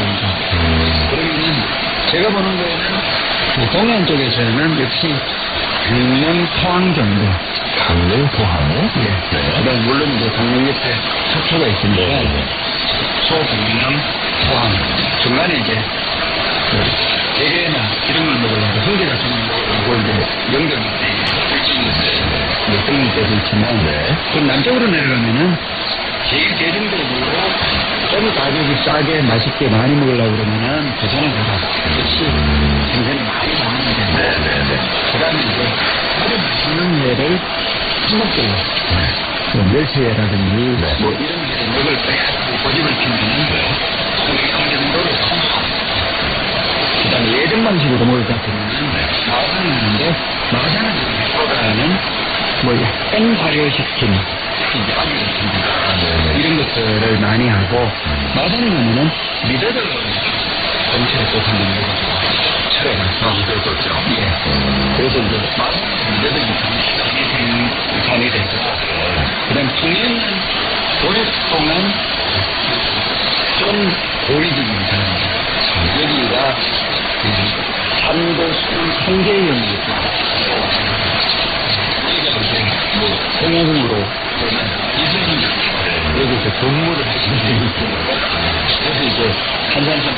겁니다. 그러면 제가 보는 거에는 동양 쪽에서는 역시 강릉 포항 정도. 강릉 포항이요? 네. 네. 네. 물론 이제 강릉 옆에 속초가 있습니다. 네. 네. 소강릉 포항 중간에 이제 대게나 이런 걸 먹으려고 흥기가 좀 영덕이 있어요. 때도 있지만 그 남쪽으로 내려가면은 제일 대중적으로 좀 가격이 싸게 맛있게 많이 먹으려고 그러면은 부산에 가라. 역시 굉장히 많이 먹는 게 네네네. 그다음에 이제 아주 맛있는 회를 한국적으로 멸치회라든지 뭐 이런 게 먹을 때 고집을 피우는 거기 한 정도로 그다음에 예전 방식으로 먹을 것 같으면 마산이 있는데 마산은 보다는 뭐 땡발효시킨 이런 것들을 많이 하고 마산에 가면은 미더덕을 전체를 또 담는 거죠. 철에 가서 미더덕이요. 예. 그래서 이제 마산 미더덕이 전이 됐죠. 그다음 중년은 오랫동안 좀 고리집입니다. 여기가 산도수는 상계의 영역이 있고 공업으로 이분이 여기서 근무를 하시는 분이 있어요. 그래서 이제 한산성